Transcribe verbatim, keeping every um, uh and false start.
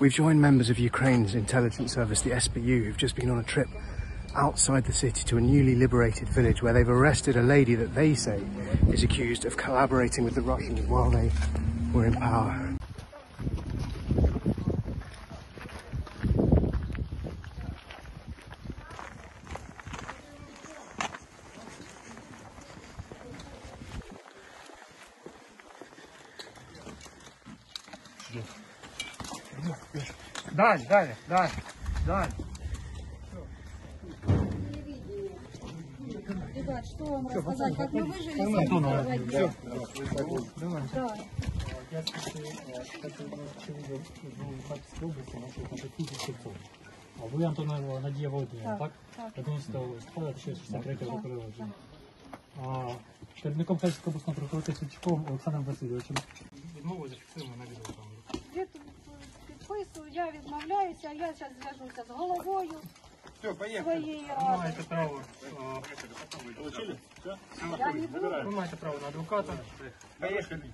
We've joined members of Ukraine's intelligence service, the S B U, who've just been on a trip outside the city to a newly liberated village where they've arrested a lady that they say is accused of collaborating with the Russians while they were in power. Дань, Дань, Дань, Дань. Ребят, что вам все, рассказать, как мы выжили, мы все, давай. Да. Я слушаю, как вы живете в Харьковской области, нашел уже тысячу сельцов. А вы, Антонова Надия Володимировна, так? Так. одиннадцатого листопада тысяча девятьсот шестьдесят третьего года вы керівником Харьковской области прокуратури Сучком Олександром Васильовичем. Відмову зафіксуємо на відео. Я відмовляюся, я зараз зв'яжуся з головою своєї ради. Ви маєте право на адвоката. Поїхали.